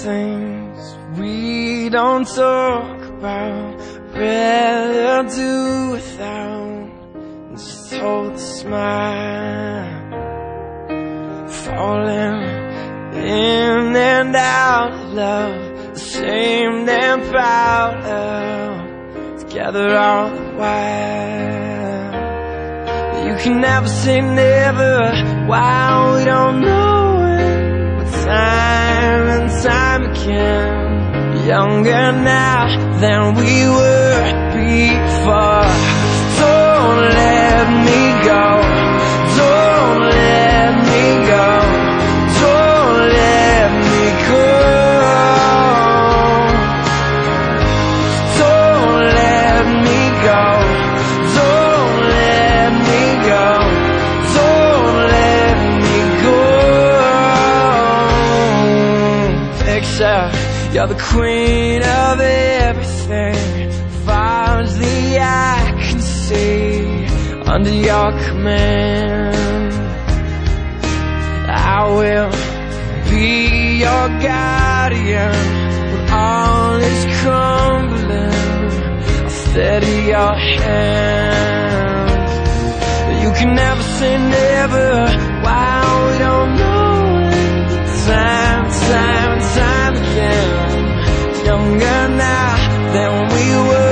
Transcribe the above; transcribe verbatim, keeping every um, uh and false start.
things we don't talk about, rather do without, and just hold the smile. Falling in and out of love, ashamed and proud of, together all the while. You can never say never, while we don't know it, but time and time again, younger now than we were before. So don't let me go. You're the queen of everything, fires the eye can see, under your command. I will be your guardian when all is crumbling. I'll steady your hand. You can never say never, while we don't know it. Time, time, time again. Younger now than we were.